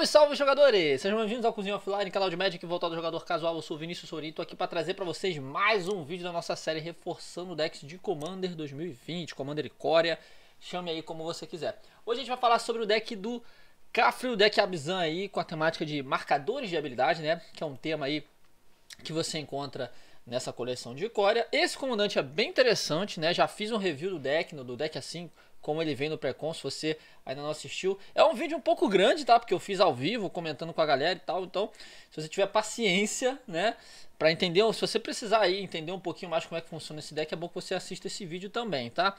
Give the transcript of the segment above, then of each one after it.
Salve, salve, jogadores! Sejam bem-vindos ao Cozinha Offline, canal de Magic voltado ao jogador casual. Eu sou o Vinícius Sorito, aqui para trazer para vocês mais um vídeo da nossa série reforçando o decks de Commander 2020, Commander Ikória, chame aí como você quiser. Hoje a gente vai falar sobre o deck do Cafre, o deck Abzan aí, com a temática de marcadores de habilidade, né? Que é um tema aí que você encontra nessa coleção de Ikoria. Esse comandante é bem interessante, né? Já fiz um review do deck, do deck assim, como ele vem no pré-con, se você ainda não assistiu. É um vídeo um pouco grande, tá? Porque eu fiz ao vivo, comentando com a galera e tal. Então, se você tiver paciência, né? Pra entender, ou se você precisar aí entender um pouquinho mais como é que funciona esse deck, é bom que você assista esse vídeo também, tá?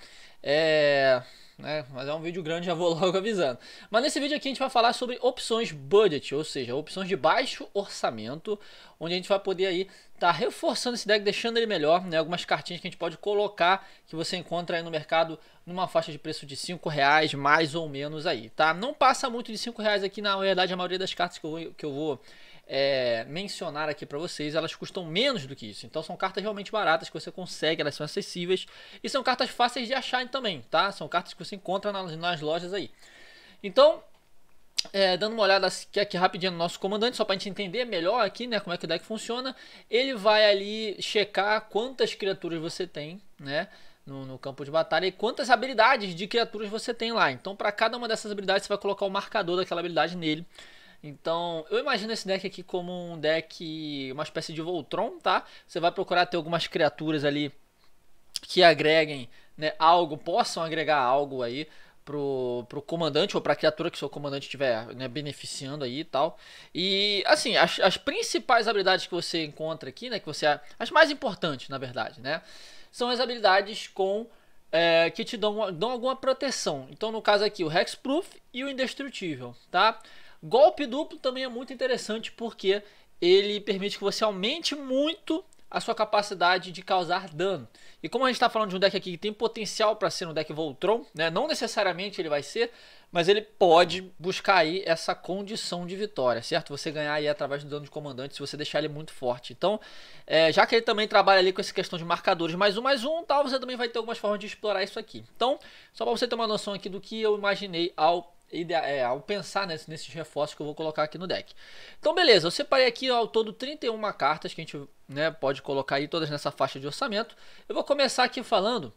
Mas é um vídeo grande, já vou logo avisando. Mas nesse vídeo aqui a gente vai falar sobre opções budget, ou seja, opções de baixo orçamento, onde a gente vai poder aí tá reforçando esse deck, deixando ele melhor, né? Algumas cartinhas que a gente pode colocar, que você encontra aí no mercado, numa faixa de preço de R$5, mais ou menos aí, tá? Não passa muito de R$5 aqui, na verdade, a maioria das cartas que eu vou mencionar aqui para vocês, elas custam menos do que isso. Então são cartas realmente baratas que você consegue, elas são acessíveis e são cartas fáceis de achar também, tá? São cartas que você encontra nas lojas aí. Então, dando uma olhada aqui rapidinho no nosso comandante, só para a gente entender melhor aqui, né, como é que o deck funciona. Ele vai ali checar quantas criaturas você tem, né, no campo de batalha e quantas habilidades de criaturas você tem lá. Então para cada uma dessas habilidades você vai colocar o marcador daquela habilidade nele. Então, eu imagino esse deck aqui como um deck, uma espécie de Voltron, tá? Você vai procurar ter algumas criaturas ali que agreguem, né, algo, possam agregar algo aí pro comandante ou pra criatura que seu comandante estiver, né, beneficiando aí e tal. E, assim, as principais habilidades que você encontra aqui, né, as mais importantes, na verdade, né, são as habilidades que te dão alguma proteção. Então, no caso aqui, o Hexproof e o Indestrutível, tá? Golpe duplo também é muito interessante porque ele permite que você aumente muito a sua capacidade de causar dano. E como a gente está falando de um deck aqui que tem potencial para ser um deck Voltron, né? Não necessariamente ele vai ser, mas ele pode buscar aí essa condição de vitória, certo? Você ganhar aí através do dano de comandante se você deixar ele muito forte. Então, já que ele também trabalha ali com essa questão de marcadores mais um, tal, você também vai ter algumas formas de explorar isso aqui. Então, só para você ter uma noção aqui do que eu imaginei ao pensar nesses reforços que eu vou colocar aqui no deck. Então beleza, eu separei aqui ao todo 31 cartas que a gente, né, pode colocar aí todas nessa faixa de orçamento. Eu vou começar aqui falando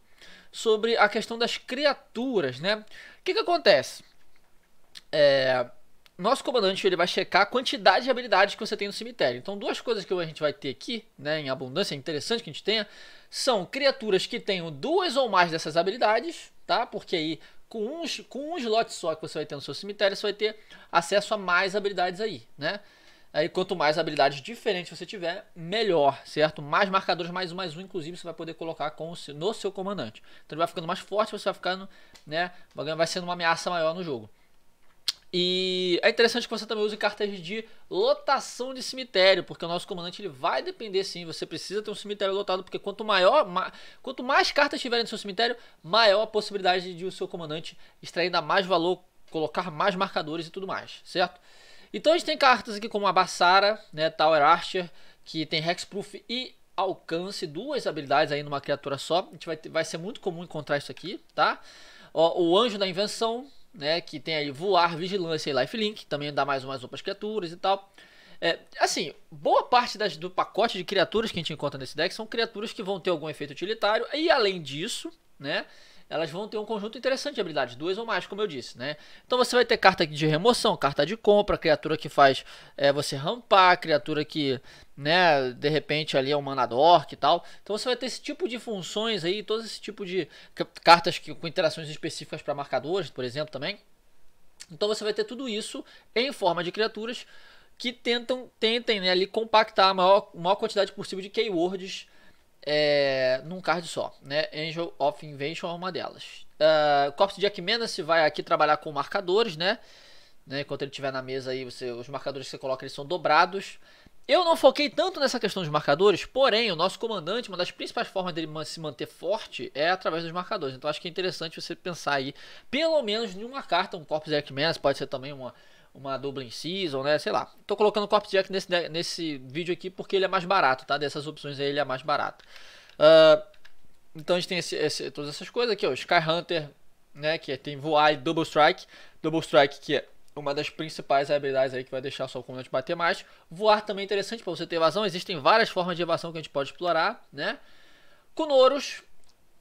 sobre a questão das criaturas, né? O que acontece? Nosso comandante ele vai checar a quantidade de habilidades que você tem no cemitério. Então duas coisas que a gente vai ter aqui, né, em abundância, interessante que a gente tenha, são criaturas que tenham duas ou mais dessas habilidades, tá? Porque aí com um slot só que você vai ter no seu cemitério, você vai ter acesso a mais habilidades aí, né? Aí quanto mais habilidades diferentes você tiver, melhor, certo? Mais marcadores, mais um, inclusive, você vai poder colocar no seu comandante. Então ele vai ficando mais forte, você vai ficando, né? Vai sendo uma ameaça maior no jogo. E é interessante que você também use cartas de lotação de cemitério, porque o nosso comandante ele vai depender sim, você precisa ter um cemitério lotado, porque quanto mais cartas tiverem no seu cemitério, maior a possibilidade de o seu comandante extrair ainda mais valor, colocar mais marcadores e tudo mais, certo? Então a gente tem cartas aqui como a Bassara, né, Tower Archer, que tem Hexproof e alcance, duas habilidades aí numa criatura só, a gente vai ser muito comum encontrar isso aqui, tá? Ó, o Angel da Invenção, né, que tem aí voar, vigilância e lifelink, também dá mais um para as criaturas e tal. Assim, boa parte do pacote de criaturas que a gente encontra nesse deck são criaturas que vão ter algum efeito utilitário, e além disso, né, elas vão ter um conjunto interessante de habilidades, duas ou mais, como eu disse, né? Então você vai ter carta de remoção, carta de compra, criatura que faz você rampar, criatura que, né, de repente ali é um manadork e tal. Então você vai ter esse tipo de funções aí, todo esse tipo de cartas com interações específicas para marcadores, por exemplo, também. Então você vai ter tudo isso em forma de criaturas que tentem, né, ali compactar a maior quantidade possível de keywords num card só, né? Angel of Invention é uma delas. Corpus de Aquimanas vai aqui trabalhar com marcadores, né? Enquanto ele estiver na mesa aí, os marcadores que você coloca eles são dobrados. Eu não foquei tanto nessa questão dos marcadores, porém o nosso comandante, uma das principais formas dele se manter forte é através dos marcadores. Então acho que é interessante você pensar aí, pelo menos em uma carta, um Corpus de Aquimanas, pode ser também uma Doubling Season, né, sei lá. Tô colocando o Corpus Jack nesse vídeo aqui porque ele é mais barato, tá? Dessas opções aí ele é mais barato. Então a gente tem todas essas coisas aqui, ó. Skyhunter, né, que tem voar e Double Strike. Double Strike que é uma das principais habilidades aí que vai deixar o seu oponente bater mais. Voar também é interessante para você ter evasão. Existem várias formas de evasão que a gente pode explorar, né? Kunoros,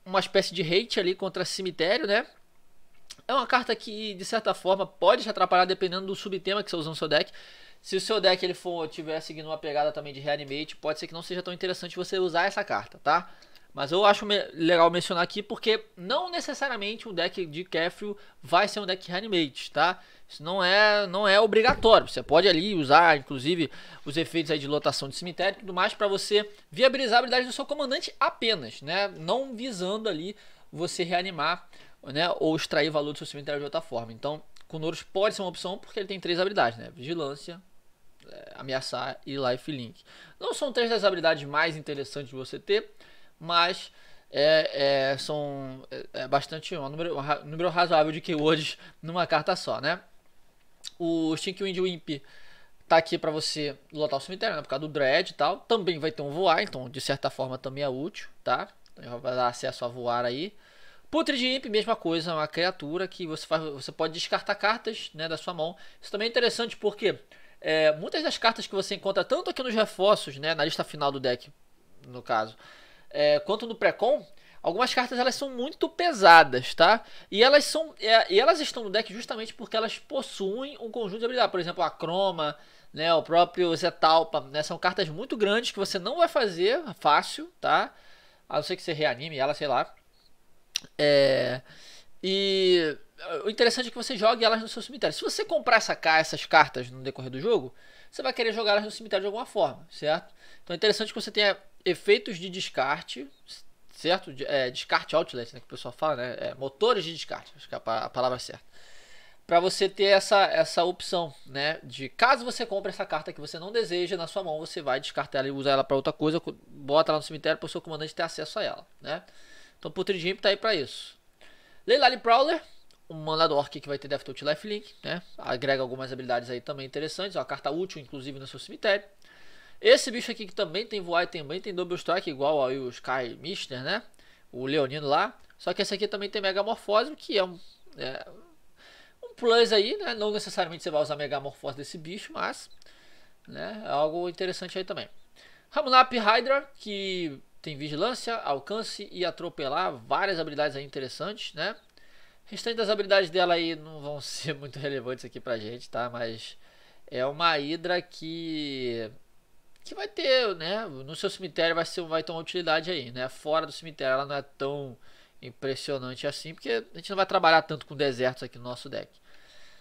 uma espécie de hate ali contra cemitério, né? É uma carta que, de certa forma, pode te atrapalhar dependendo do subtema que você usa no seu deck. Se o seu deck ele for, tiver seguindo uma pegada também de reanimate, pode ser que não seja tão interessante você usar essa carta, tá? Mas eu acho legal mencionar aqui porque não necessariamente o deck de Kaffrel vai ser um deck reanimate, tá? Isso não é obrigatório. Você pode ali usar, inclusive, os efeitos aí de lotação de cemitério e tudo mais para você viabilizar a habilidade do seu comandante apenas, né? Não visando ali você reanimar, né, ou extrair valor do seu cemitério de outra forma. Então, Kunoros pode ser uma opção porque ele tem três habilidades, né? Vigilância, ameaçar e lifelink. Não são três das habilidades mais interessantes de você ter, mas bastante um número razoável de keywords numa carta só, né? O Stinkweed Imp tá aqui para você lotar o cemitério, né, por causa do dread e tal. Também vai ter um voar, então de certa forma também é útil, tá? Então, vai dar acesso a voar aí. Putrid Imp, mesma coisa, uma criatura que você pode descartar cartas, né, da sua mão. Isso também é interessante porque muitas das cartas que você encontra, tanto aqui nos reforços, né, na lista final do deck, no caso, quanto no pré-com, algumas cartas elas são muito pesadas, tá? E elas estão no deck justamente porque elas possuem um conjunto de habilidades. Por exemplo, a Croma, né, o próprio Zetalpa, né, são cartas muito grandes que você não vai fazer fácil, tá? A não ser que você reanime ela, sei lá. E o interessante é que você jogue elas no seu cemitério. Se você comprar essas cartas no decorrer do jogo, você vai querer jogar elas no cemitério de alguma forma, certo? Então é interessante que você tenha efeitos de descarte, certo? Descarte outlet, né, que o pessoal fala, né? Motores de descarte, acho que é a palavra certa. Para você ter essa opção, né, de caso você compre essa carta que você não deseja na sua mão, você vai descartar ela e usar ela para outra coisa, bota ela no cemitério para o seu comandante ter acesso a ela, né? Então, Putrid Imp tá aí pra isso. Leilali Prowler, um mandador orc que vai ter Death Touch Lifelink, né? Agrega algumas habilidades aí também interessantes. Uma carta útil, inclusive, no seu cemitério. Esse bicho aqui que também tem voar e também tem Double Strike, igual ao Sky Mister, né? O Leonino lá. Só que esse aqui também tem Megamorfose, que é um plus aí, né? Não necessariamente você vai usar Megamorfose desse bicho, mas, né, é algo interessante aí também. Ramunap Hydra, que tem vigilância, alcance e atropelar, várias habilidades aí interessantes, né? O restante das habilidades dela aí não vão ser muito relevantes aqui pra gente, tá? Mas é uma Hydra que vai ter, né, no seu cemitério vai ter uma utilidade aí, né? Fora do cemitério ela não é tão impressionante assim, porque a gente não vai trabalhar tanto com desertos aqui no nosso deck.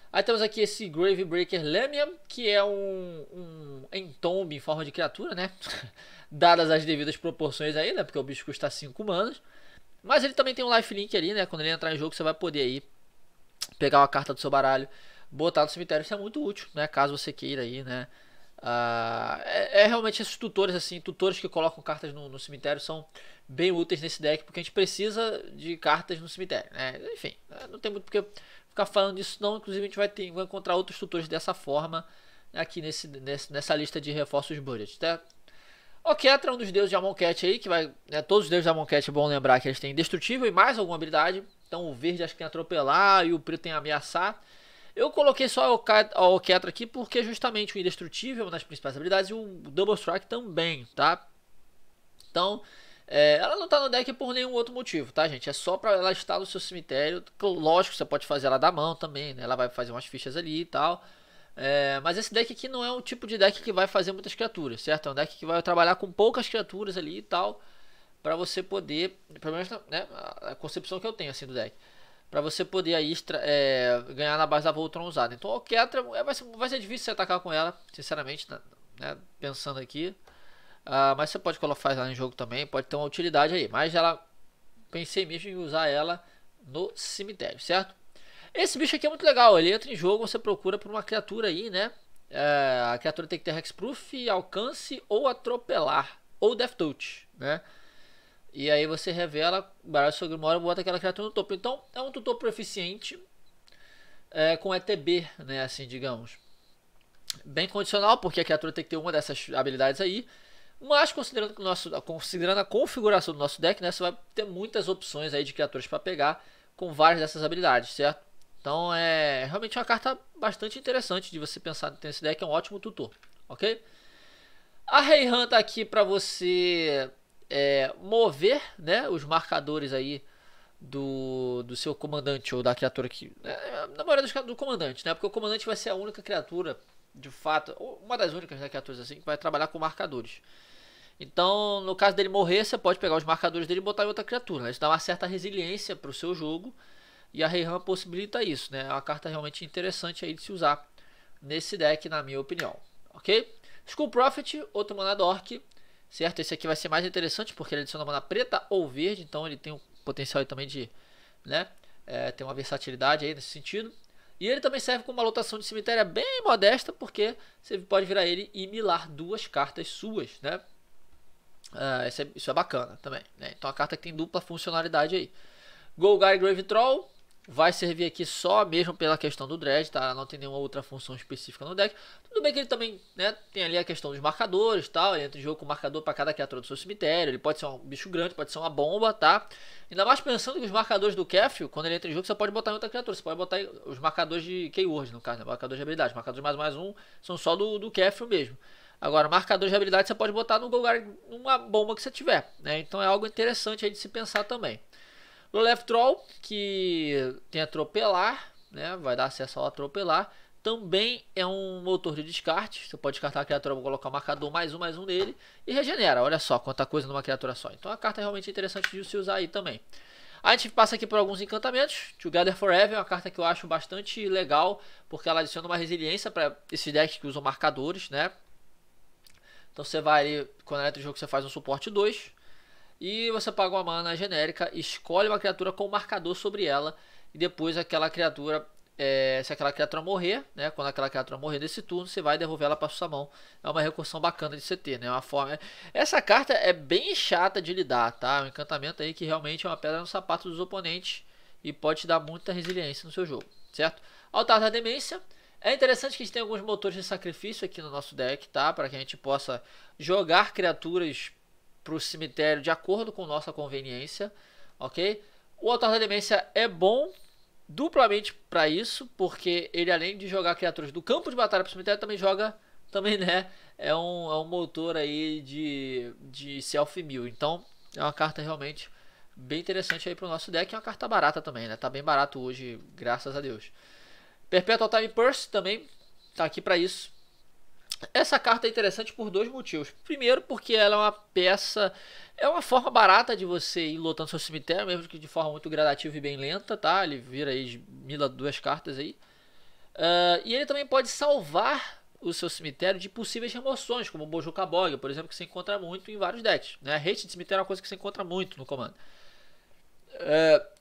Aí temos aqui esse Grave Breaker Lemian, que é um entombe em forma de criatura, né? Dadas as devidas proporções aí, né? Porque o bicho custa 5 manas. Mas ele também tem um lifelink ali, né? Quando ele entrar em jogo, você vai poder aí pegar uma carta do seu baralho, botar no cemitério. Isso é muito útil, né? Caso você queira aí, né? Realmente esses tutores, assim, tutores que colocam cartas no cemitério são bem úteis nesse deck, porque a gente precisa de cartas no cemitério, né? Enfim, não tem muito porque ficar falando disso não, inclusive a gente vai encontrar outros tutores dessa forma aqui nessa lista de reforços budget, tá? Oketra, um dos deuses de Amonkhet aí, que vai, né, todos os deuses de Amonkhet é bom lembrar que eles têm indestrutível e mais alguma habilidade. Então o verde acho que tem atropelar e o preto tem ameaçar. Eu coloquei só a Oketra aqui porque justamente o indestrutível é uma das principais habilidades e o Double Strike também, tá? Então ela não tá no deck por nenhum outro motivo, tá, gente? É só pra ela estar no seu cemitério. Lógico, você pode fazer ela da mão também, né? Ela vai fazer umas fichas ali e tal. Mas esse deck aqui não é um tipo de deck que vai fazer muitas criaturas, certo? É um deck que vai trabalhar com poucas criaturas ali e tal, pra você poder, pelo menos, né, a concepção que eu tenho assim do deck, pra você poder aí ganhar na base da Voltron usada. Então a Oketra vai ser difícil você atacar com ela, sinceramente, né? Pensando aqui. Mas você pode colocar ela em jogo também, pode ter uma utilidade aí. Mas pensei mesmo em usar ela no cemitério, certo? Esse bicho aqui é muito legal, ele entra em jogo, você procura por uma criatura aí, né? A criatura tem que ter Hexproof, alcance ou atropelar, ou Death Touch, né? E aí você revela, baralha seu Grimório e bota aquela criatura no topo. Então é um tutor proficiente com ETB, né? Assim, digamos. Bem condicional, porque a criatura tem que ter uma dessas habilidades aí. Mas considerando a configuração do nosso deck, né, você vai ter muitas opções aí de criaturas para pegar com várias dessas habilidades, certo? Então é realmente uma carta bastante interessante de você pensar nesse deck, é um ótimo tutor, ok? A Reyhan tá aqui para você mover, né, os marcadores aí do seu comandante ou da criatura que, né, na maioria dos casos do comandante, né? Porque o comandante vai ser a única criatura, de fato, ou uma das únicas, né, criaturas assim que vai trabalhar com marcadores. Então, no caso dele morrer, você pode pegar os marcadores dele e botar em outra criatura, né? Isso dá uma certa resiliência para o seu jogo. E a Reyhan possibilita isso, né? É uma carta realmente interessante aí de se usar nesse deck, na minha opinião, ok? Skull Prophet, outro maná dork, certo? Esse aqui vai ser mais interessante porque ele adiciona maná preta ou verde, então ele tem um potencial aí também de, né, ter uma versatilidade aí nesse sentido. E ele também serve como uma lotação de cemitério bem modesta, porque você pode virar ele e milar duas cartas suas, né? Isso é bacana também, né? Então a carta que tem dupla funcionalidade aí. Golgari Grave Troll vai servir aqui só mesmo pela questão do Dread, tá? Não tem nenhuma outra função específica no deck. Tudo bem que ele também, né, tem ali a questão dos marcadores, tal. Ele entra em jogo com marcador para cada criatura do seu cemitério. Ele pode ser um bicho grande, pode ser uma bomba, tá? Ainda mais pensando que os marcadores do Kaffrel, quando ele entra em jogo, você pode botar em outra criatura. Você pode botar os marcadores de Keyword, no caso, né? Marcadores de habilidade. Marcadores mais um são só do Kaffrel mesmo. Agora, marcadores de habilidade você pode botar no Golgari, numa bomba que você tiver, né? Então é algo interessante aí de se pensar também. O Left Troll, que tem atropelar, né, vai dar acesso ao atropelar, também é um motor de descarte. Você pode descartar a criatura, vou colocar o marcador mais um nele e regenera. Olha só quanta coisa numa criatura só. Então a carta é realmente interessante de se usar aí também. A gente passa aqui por alguns encantamentos. Together Forever é uma carta que eu acho bastante legal, porque ela adiciona uma resiliência para esses decks que usam marcadores, né? Então você vai, quando entra em jogo, você faz um suporte 2. E você paga uma mana genérica, escolhe uma criatura com um marcador sobre ela. E depois aquela criatura, se aquela criatura morrer, né, quando aquela criatura morrer nesse turno, você vai devolver ela para sua mão. É uma recursão bacana de CT, né? Uma forma... Essa carta é bem chata de lidar, tá? É um encantamento aí que realmente é uma pedra no sapato dos oponentes. E pode te dar muita resiliência no seu jogo, certo? Altar da Demência. É interessante que a gente tem alguns motores de sacrifício aqui no nosso deck, tá? Para que a gente possa jogar criaturas para o cemitério de acordo com nossa conveniência, ok? O Altar da Demência é bom duplamente para isso, porque ele, além de jogar criaturas do campo de batalha para o cemitério, também joga, também, né? É um motor aí de self-mill. Então é uma carta realmente bem interessante aí para o nosso deck. É uma carta barata também, né? Tá bem barato hoje, graças a Deus. Perpetual Time Purse também tá aqui para isso. Essa carta é interessante por dois motivos. Primeiro, porque ela é uma peça, é uma forma barata de você ir lotando seu cemitério, mesmo que de forma muito gradativa e bem lenta, tá? Ele vira aí, mila duas cartas aí. E ele também pode salvar o seu cemitério de possíveis remoções, como o Bojuka Bog, por exemplo, que você encontra muito em vários decks, né? Hate de cemitério é uma coisa que você encontra muito no comando.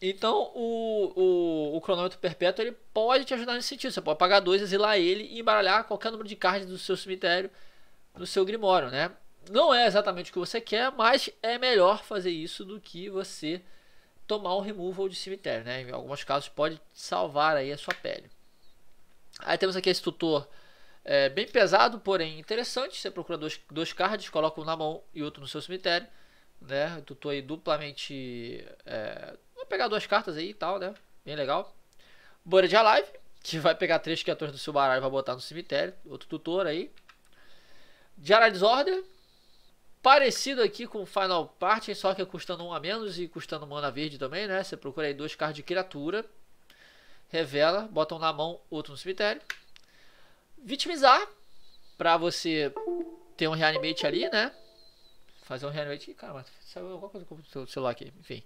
Então o cronômetro perpétuo ele pode te ajudar nesse sentido. Você pode pagar 2, exilar ele e embaralhar qualquer número de cards do seu cemitério no seu grimório, né? Não é exatamente o que você quer, mas é melhor fazer isso do que você tomar um removal de cemitério, né? Em alguns casos pode salvar aí a sua pele. Aí temos aqui esse tutor bem pesado, porém interessante. Você procura dois cards, coloca um na mão e outro no seu cemitério, né? O tutor aí duplamente vou pegar duas cartas aí e tal, né? Bem legal. Buried Alive, que vai pegar 3 criaturas do seu baralho e vai botar no cemitério. Outro tutor aí. Jared's Order, parecido aqui com Final Parting, só que custando 1 a menos e custando mana verde também, né? Você procura aí 2 cards de criatura, revela, bota um na mão, outro no cemitério. Vitimizar, pra você ter um reanimate ali, né? Fazer um reanimate, cara, saiu alguma coisa com o seu celular aqui, enfim.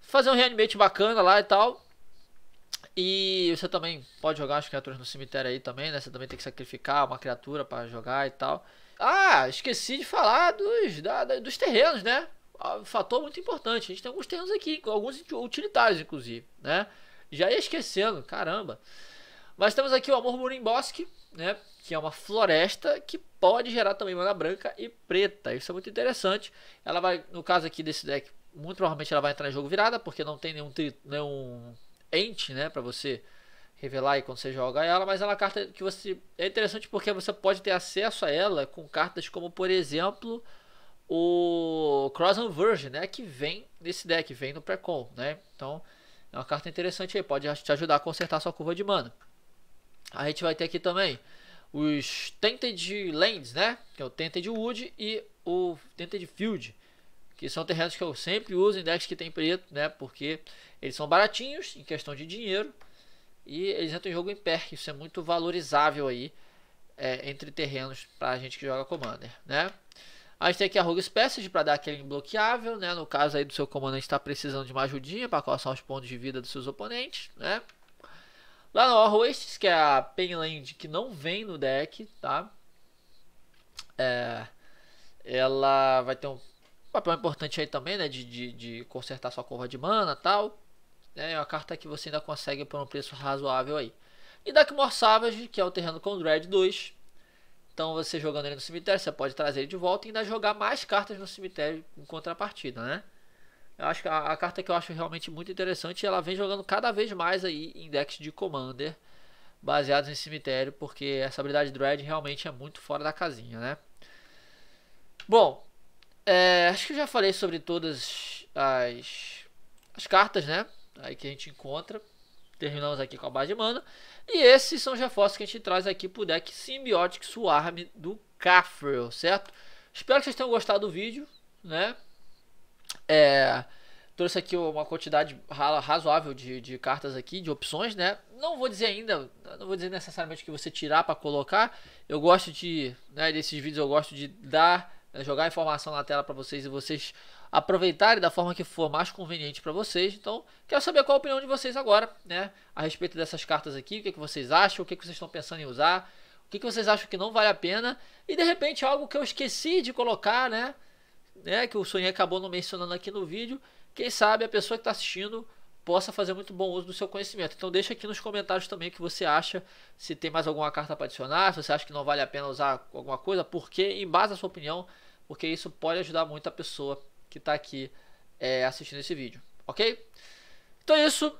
Fazer um reanimate bacana lá e tal. E você também pode jogar as criaturas no cemitério aí também, né? Você também tem que sacrificar uma criatura para jogar e tal. Ah, esqueci de falar dos terrenos, né? Um fator muito importante. A gente tem alguns terrenos aqui, alguns utilitários inclusive, né? Já ia esquecendo, caramba. Mas temos aqui o Amor Muro em Bosque, né? Que é uma floresta que pode gerar também mana branca e preta. Isso é muito interessante. Ela vai, no caso aqui desse deck, muito provavelmente ela vai entrar em jogo virada, porque não tem nenhum ente, né, para você revelar aí quando você joga ela. Mas ela é uma carta que você... é interessante porque você pode ter acesso a ela com cartas como, por exemplo, o Cross and Verge, né, que vem nesse deck, vem no pré-con, né? Então É uma carta interessante aí, pode te ajudar a consertar sua curva de mana. A gente vai ter aqui também os Tainted Lands, né? Que é o Tainted Wood e o Tainted Field, que são terrenos que eu sempre uso em decks que tem preto, né? Porque eles são baratinhos em questão de dinheiro e eles entram em jogo em perk. Isso é muito valorizável aí entre terrenos pra gente que joga Commander, né? A gente tem aqui a Rogue Passage para dar aquele imbloqueável, né? No caso aí do seu comandante está precisando de uma ajudinha para coçar os pontos de vida dos seus oponentes, né? Lá no War Wastes, que é a Penland que não vem no deck, tá? Ela vai ter um papel importante aí também, né? De consertar sua curva de mana e tal. É uma carta que você ainda consegue por um preço razoável aí. E Darkmoor Savage, que é o terreno com Dread 2. Então você jogando ele no cemitério, você pode trazer ele de volta e ainda jogar mais cartas no cemitério em contrapartida, né? Eu acho que a carta que eu acho realmente muito interessante, ela vem jogando cada vez mais aí em decks de Commander baseados em cemitério, porque essa habilidade Dread realmente é muito fora da casinha, né? Bom, acho que eu já falei sobre todas as cartas, né? Aí que a gente encontra. Terminamos aqui com a base de mana. E esses são os reforços que a gente traz aqui pro deck Symbiotic Swarm do Kaffrel, certo? Espero que vocês tenham gostado do vídeo, né? Trouxe aqui uma quantidade razoável de cartas aqui, de opções, né? Não vou dizer ainda, não vou dizer necessariamente que você tirar para colocar. Eu gosto de, né, desses vídeos eu gosto de jogar informação na tela para vocês e vocês aproveitarem da forma que for mais conveniente para vocês. Então, quero saber qual a opinião de vocês agora, né, a respeito dessas cartas aqui, o que vocês acham, o que vocês estão pensando em usar, o que vocês acham que não vale a pena, e de repente algo que eu esqueci de colocar, né, que o Soninho acabou não mencionando aqui no vídeo, quem sabe a pessoa que está assistindo possa fazer muito bom uso do seu conhecimento. Então deixa aqui nos comentários também o que você acha, se tem mais alguma carta para adicionar, se você acha que não vale a pena usar alguma coisa, porque em base à sua opinião, porque isso pode ajudar muito a pessoa que está aqui assistindo esse vídeo, ok? Então é isso,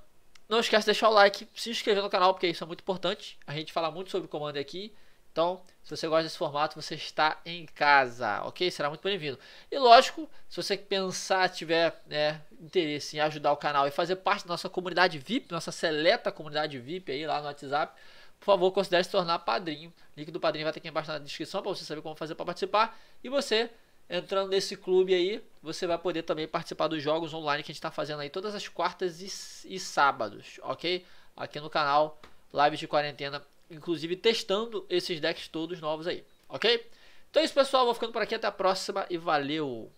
não esquece de deixar o like, se inscrever no canal, porque isso é muito importante, a gente fala muito sobre o Commander aqui. Então, se você gosta desse formato, você está em casa, ok? Será muito bem-vindo. E lógico, se você pensar, tiver interesse em ajudar o canal e fazer parte da nossa comunidade VIP, nossa seleta comunidade VIP aí lá no WhatsApp, por favor, considere se tornar padrinho. O link do padrinho vai estar aqui embaixo na descrição para você saber como fazer para participar. E você, entrando nesse clube aí, você vai poder também participar dos jogos online que a gente está fazendo aí todas as quartas e sábados, ok? Aqui no canal, lives de quarentena, inclusive testando esses decks todos novos aí, ok? Então é isso, pessoal, vou ficando por aqui, até a próxima e valeu!